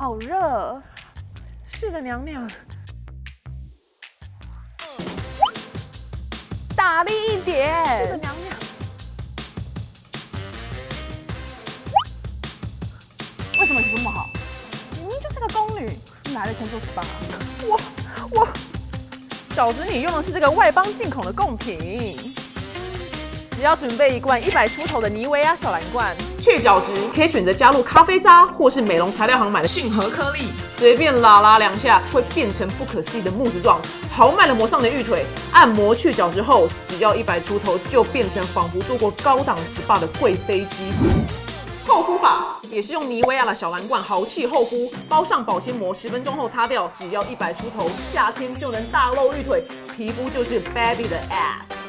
好热！是的，娘娘。打力一点。是的，娘娘。为什么你这么好？明明就是个宫女，你哪来的钱做 SPA？我，小侄女用的是这个外邦进口的贡品。 只要准备一罐100出头的妮维雅小蓝罐，去角质可以选择加入咖啡渣或是美容材料行买的杏核颗粒，随便拉拉两下会变成不可思议的木质状，豪迈的磨上你的玉腿。按摩去角质后，只要100出头就变成仿佛度过高档 SPA 的贵妃肌肤。 厚敷法也是用妮维雅的小蓝罐豪气厚敷，包上保鲜膜，10分钟后擦掉，只要100出头，夏天就能大露玉腿，皮肤就是 baby 的 ass。